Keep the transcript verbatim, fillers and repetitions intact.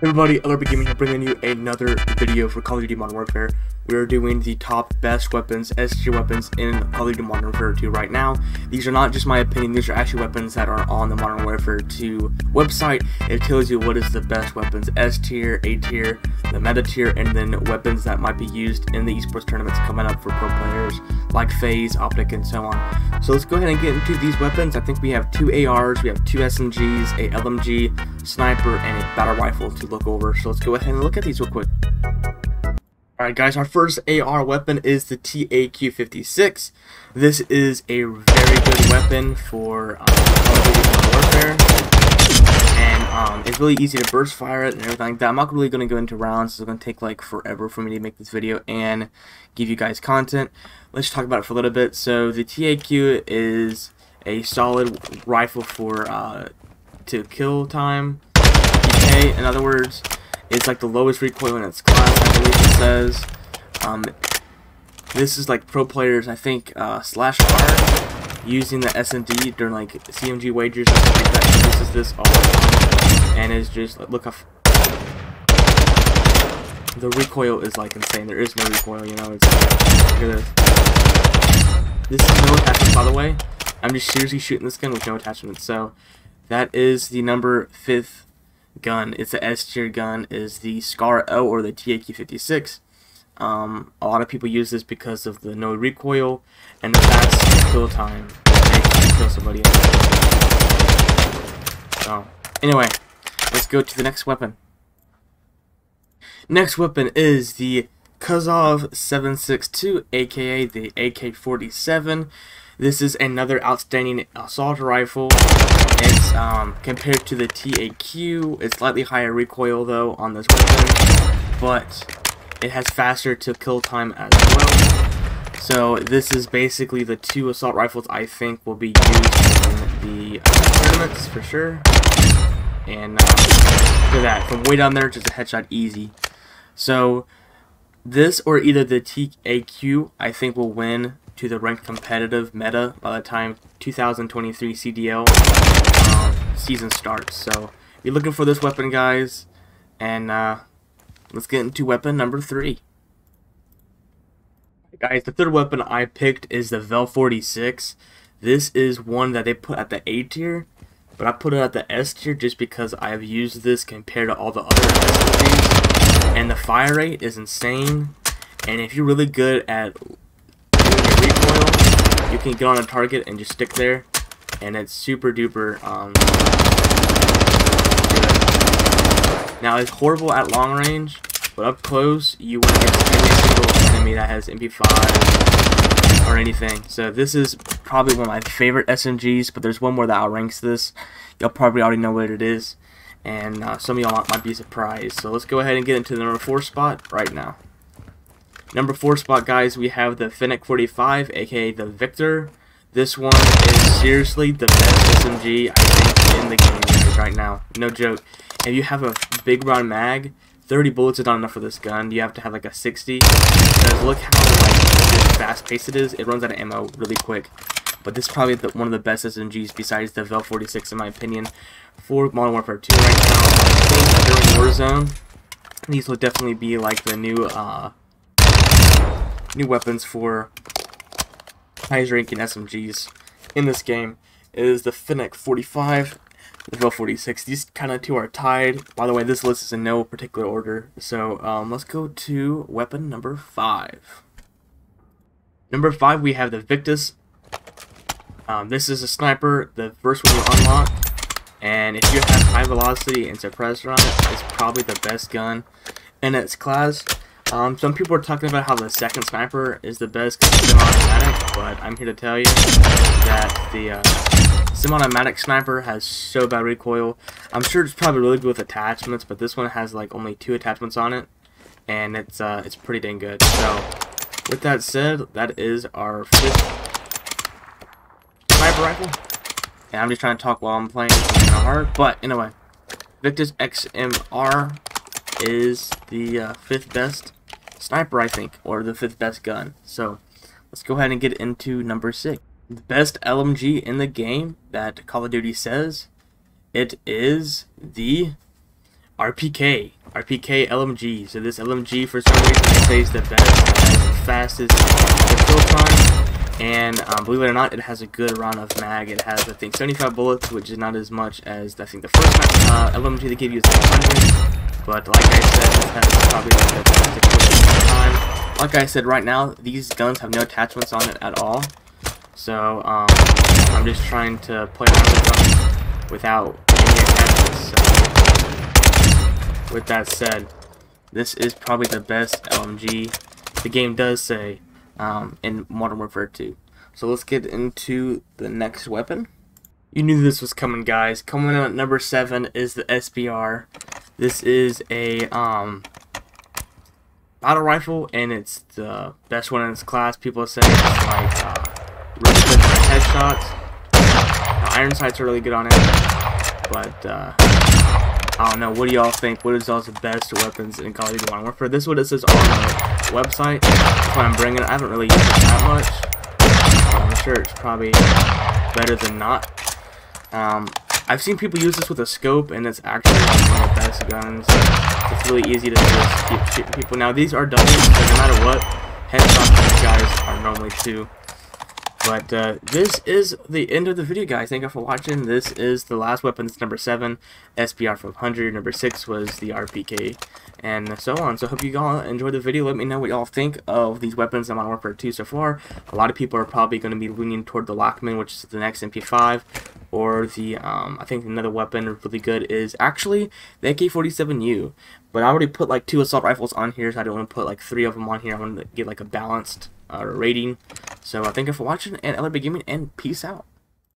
Hey everybody, L R B Gaming here, bringing you another video for Call of Duty Modern Warfare. We are doing the top best weapons, S G weapons in Call of Duty Modern Warfare two right now. These are not just my opinion, these are actually weapons that are on the Modern Warfare two website. It tells you what is the best weapons, S tier, A tier, the meta tier, and then weapons that might be used in the esports tournaments coming up for pro players like FaZe, Optic, and so on. So let's go ahead and get into these weapons. I think we have two A Rs, we have two S M Gs, a L M G, sniper, and a battle rifle to look over. So let's go ahead and look at these real quick. Alright guys, our first A R weapon is the T A Q fifty-six. This is a very good weapon for um, Call of Duty Modern Warfare, and um, it's really easy to burst fire it and everything like that. I'm not really going to go into rounds, so it's going to take like forever for me to make this video and give you guys content. Let's talk about it for a little bit. So the T A Q is a solid rifle for uh, to kill time, D P A, in other words. It's like the lowest recoil in its class, I believe it says. Um, this is like pro players, I think, uh, slash fire, using the S M D during like C M G wagers and stuff like that. This is this all the time, and it's just, look how, f the recoil is like insane. There is no recoil, you know, it's like, look at this. This is no attachments, by the way. I'm just seriously shooting this gun with no attachments, so that is the number fifth gun. It's the S tier gun, is the SCAR-L or the T A Q fifty-six. Um, a lot of people use this because of the no recoil and the fast kill time. They can kill somebody else. So, anyway, let's go to the next weapon. Next weapon is the Kazov seven six two, aka the A K forty-seven. This is another outstanding assault rifle. It's um, compared to the T A Q, it's slightly higher recoil though on this weapon, but it has faster to kill time as well. So this is basically the two assault rifles I think will be used in the uh, tournaments for sure. And uh, look at that, from way down there, just a headshot easy. So this or either the T A Q I think will win to the ranked competitive meta by the time two thousand twenty-three C D L uh, season starts. So you're looking for this weapon, guys, and uh, let's get into weapon number three. Guys, the third weapon I picked is the Vel forty-six. This is one that they put at the A tier, but I put it at the S tier just because I've used this compared to all the other S tiers, and the fire rate is insane. And if you're really good at recoil, you can get on a target and just stick there, and it's super duper um, good. Now it's horrible at long range, but up close you win against every single enemy that has M P five or anything. So this is probably one of my favorite S M Gs, but there's one more that outranks this. Y'all probably already know what it is, and uh, some of y'all might be surprised. So let's go ahead and get into the number four spot right now. Number four spot, guys, we have the Fennec forty-five, aka the Victor. This one is seriously the best S M G I think in the game right now. No joke. If you have a big round mag, thirty bullets is not enough for this gun. You have to have like a sixty. Because look how like fast paced it is. It runs out of ammo really quick. But this is probably the, one of the best S M Gs besides the Vel forty-six in my opinion for Modern Warfare two right now. I think during Warzone, these will definitely be like the new uh. new weapons for highest ranking S M Gs in this game. It is the Fennec forty-five, the Vel forty-six. These kind of two are tied. By the way, this list is in no particular order. So um, let's go to weapon number five. Number five, we have the Victus. Um, this is a sniper, the first one you unlock, and if you have high velocity and suppressor on it, it's probably the best gun in its class. Um, some people are talking about how the second sniper is the best semi-automatic, but I'm here to tell you that the uh, semi-automatic sniper has so bad recoil. I'm sure it's probably really good with attachments, but this one has like only two attachments on it, and it's uh, it's pretty dang good. So, with that said, that is our fifth sniper rifle, and I'm just trying to talk while I'm playing. It's kind of hard, but anyway, Victus X M R is the uh, fifth best sniper, I think, or the fifth best gun. So let's go ahead and get into number six. The best L M G in the game that Call of Duty says it is the R P K. R P K L M G. So this L M G for some reason plays the best, the fastest kill time, and um, believe it or not, it has a good round of mag. It has, I think, seventy-five bullets, which is not as much as I think the first uh, L M G they give you is one hundred. But like I said, this has probably like the best kill time. Like I said, right now these guns have no attachments on it at all. So um, I'm just trying to play around with them without any attachments. So. With that said, this is probably the best L M G the game does say um, in Modern Warfare two. So let's get into the next weapon. You knew this was coming, guys. Coming in at number seven is the S B R. This is a um, battle rifle, and it's the best one in its class. People say it's like uh, really good for headshots. The iron sights are really good on it, but. Uh, I don't know, what do y'all think? What is y'all's best weapons in Call of Duty Modern Warfare? This is what it says on the website. That's why I'm bringing it. I haven't really used it that much. I'm sure it's probably better than not. Um, I've seen people use this with a scope, and it's actually one of the best guns. It's really easy to just keep shooting people. Now, these are doubles, so no matter what, headshots these guys are normally two. But uh, this is the end of the video, guys. Thank you for watching. This is the last weapon. It's number seven, S B R five hundred. Number six was the R P K, and so on. So I hope you all enjoyed the video. Let me know what y'all think of these weapons in Modern Warfare two so far. A lot of people are probably going to be leaning toward the Lachman, which is the next M P five, or the um, I think another weapon really good is actually the A K forty-seven U. But I already put like two assault rifles on here, so I don't want to put like three of them on here. I want to get like a balanced uh, rating. So uh, thank you for watching, and L R B Gaming, and peace out.